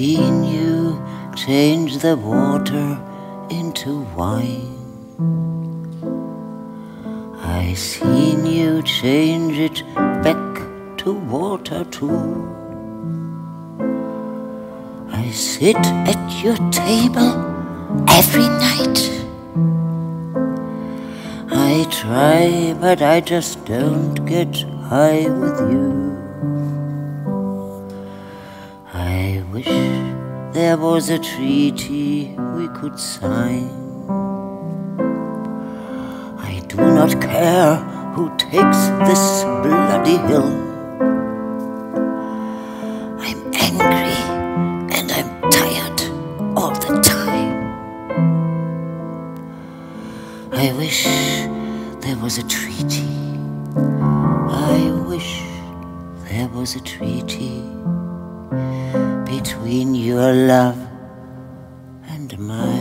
seen you change the water into wine. I seen you change it back to water too. I sit at your table every night. I try, but I just don't get high with you. I wish there was a treaty we could sign. I do not care who takes this bloody hill. I'm angry and I'm tired all the time. I wish there was a treaty. I wish there was a treaty between your love and mine.